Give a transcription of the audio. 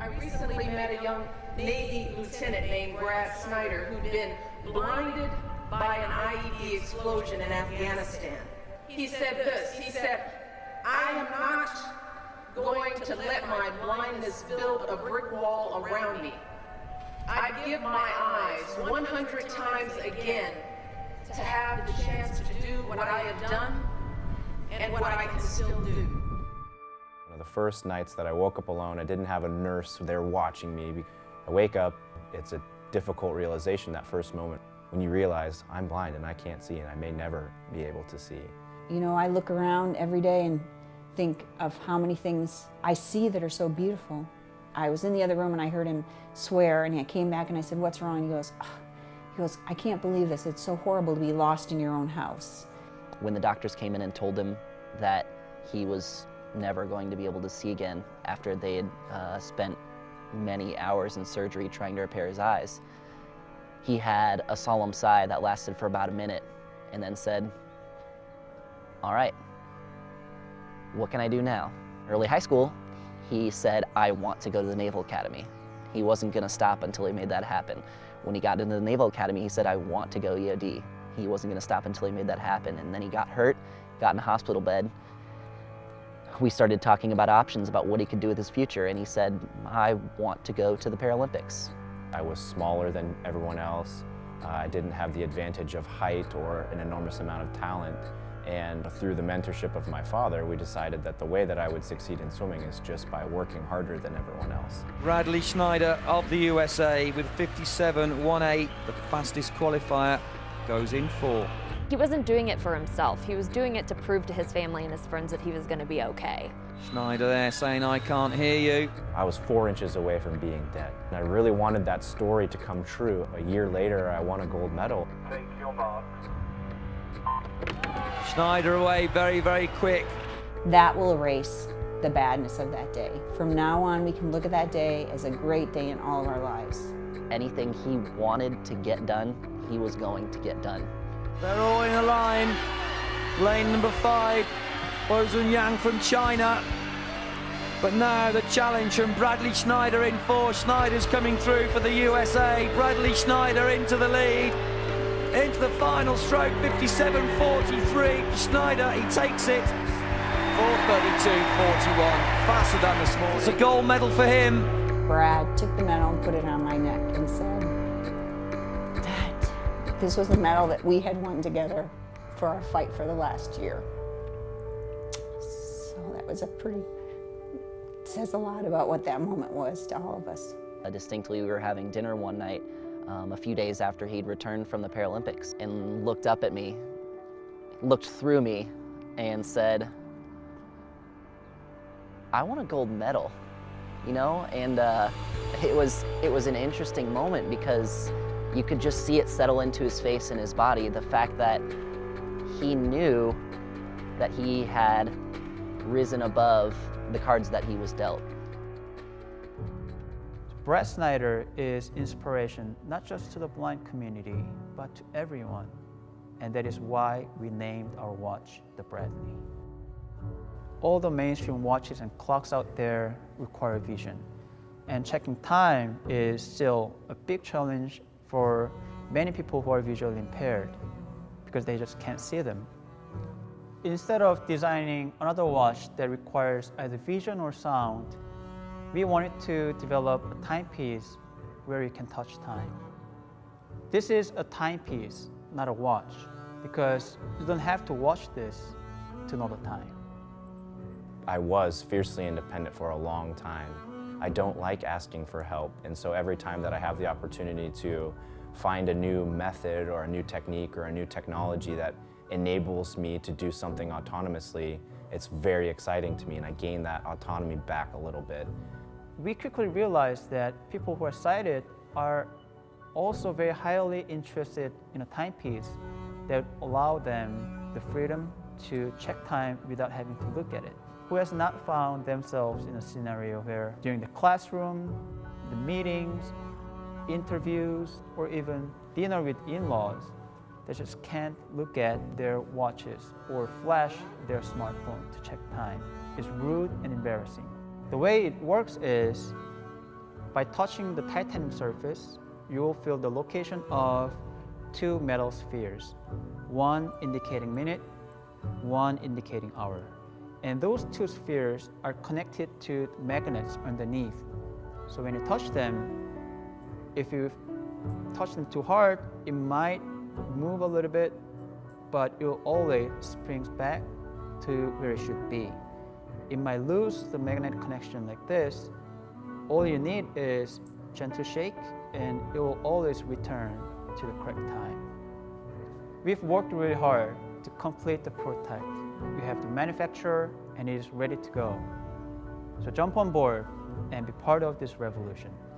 I recently met a young Navy lieutenant named Brad Snyder who'd been blinded by an IED explosion in Afghanistan. He said this, he said, "I am not going to let my blindness build a brick wall around me. I give my eyes 100 times again to have the chance to do what I have done and what I can still do." The first nights that I woke up alone, I didn't have a nurse there watching me. I wake up, it's a difficult realization, that first moment, when you realize I'm blind and I can't see and I may never be able to see. You know, I look around every day and think of how many things I see that are so beautiful. I was in the other room and I heard him swear, and I came back and I said, "What's wrong?" And he goes, "Oh." He goes, "I can't believe this. It's so horrible to be lost in your own house." When the doctors came in and told him that he was never going to be able to see again after they had spent many hours in surgery trying to repair his eyes, he had a solemn sigh that lasted for about a minute and then said, "All right, what can I do now?" Early high school, he said, "I want to go to the Naval Academy." He wasn't going to stop until he made that happen. When he got into the Naval Academy, he said, "I want to go EOD." He wasn't going to stop until he made that happen. And then he got hurt, got in a hospital bed. We started talking about options, about what he could do with his future, and he said, "I want to go to the Paralympics." I was smaller than everyone else. I didn't have the advantage of height or an enormous amount of talent, and through the mentorship of my father, we decided that the way that I would succeed in swimming is just by working harder than everyone else. Bradley Snyder of the USA with 57.18, the fastest qualifier, goes in for. He wasn't doing it for himself. He was doing it to prove to his family and his friends that he was going to be okay. Snyder there saying, "I can't hear you." I was 4 inches away from being dead, and I really wanted that story to come true. A year later, I won a gold medal. Take your mark. Snyder away very, very quick. That will erase the badness of that day. From now on, we can look at that day as a great day in all of our lives. Anything he wanted to get done, he was going to get done. They're all in a line. Lane number 5, Bozen Yang from China. But now the challenge from Bradley Snyder in 4. Snyder's coming through for the USA. Bradley Snyder into the lead. Into the final stroke, 57.43. Snyder, he takes it. 4:32.41, faster than this morning. It's a gold medal for him. Brad took the medal and put it on my neck and said, "This was the medal that we had won together for our fight for the last year." So that was it says a lot about what that moment was to all of us. Distinctly, we were having dinner one night, a few days after he'd returned from the Paralympics, and looked up at me, looked through me, and said, "I want a gold medal," you know? And it was an interesting moment because you could just see it settle into his face and his body, the fact that he knew that he had risen above the cards that he was dealt. Brad Snyder is inspiration, not just to the blind community, but to everyone. And that is why we named our watch The Bradley. All the mainstream watches and clocks out there require vision. And checking time is still a big challenge for many people who are visually impaired because they just can't see them. Instead of designing another watch that requires either vision or sound, we wanted to develop a timepiece where you can touch time. This is a timepiece, not a watch, because you don't have to watch this to know the time. I was fiercely independent for a long time. I don't like asking for help, and so every time that I have the opportunity to find a new method or a new technique or a new technology that enables me to do something autonomously, it's very exciting to me, and I gain that autonomy back a little bit. We quickly realized that people who are sighted are also very highly interested in a timepiece that allow them the freedom to check time without having to look at it. Who has not found themselves in a scenario where during the classroom, the meetings, interviews, or even dinner with in-laws, they just can't look at their watches or flash their smartphone to check time. It's rude and embarrassing. The way it works is By touching the titanium surface, you will feel the location of two metal spheres, one indicating minute, one indicating hour. And those two spheres are connected to magnets underneath. So when you touch them, if you touch them too hard, it might move a little bit, but it will always spring back to where it should be. It might lose the magnet connection like this. All you need is gentle shake, and it will always return to the correct time. We've worked really hard to complete the prototype. We have the manufacturer, and it is ready to go. So jump on board and be part of this revolution.